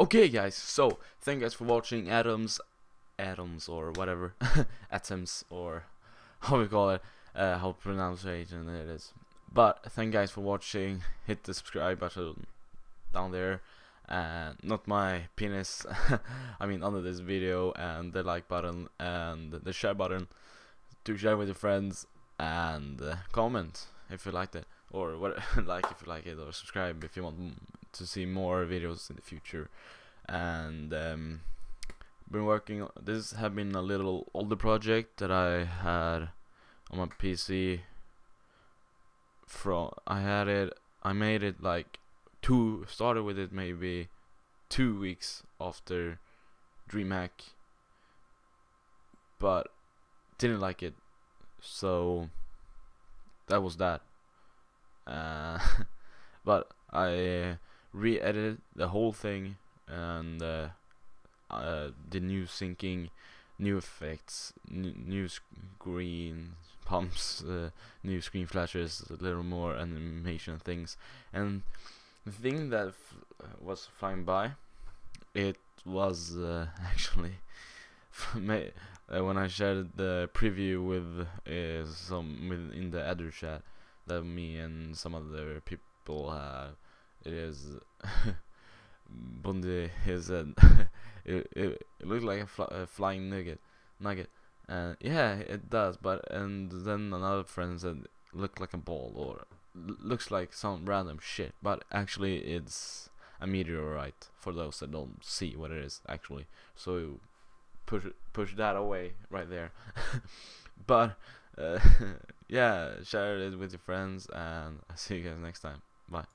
Okay guys, so thank you guys for watching Atoms or whatever, Atoms or how we call it, how to pronounce it, and it is. But thank you guys for watching. Hit the subscribe button down there, and not my penis, I mean under this video, and the like button and the share button to share with your friends, and comment if you liked it, or what, like if you like it, or subscribe if you want to see more videos in the future. And been working on this, have been a little older project that I had on my PC. From I made it like started with it maybe 2 weeks after DreamHack, but didn't like it, so that was that. But I re-edited the whole thing, and the new syncing, new effects, new screen pumps, new screen flashes, a little more animation things. And the thing that was flying by, it was actually when I shared the preview with in the other chat that me and some other people have. It is Bundy is it looked like a flying nugget, and yeah, it does. But and then another friend said looked like a ball, or looks like some random shit, but actually it's a meteorite, for those that don't see what it is actually. So push that away right there. But yeah, share it with your friends, and I'll see you guys next time. Bye.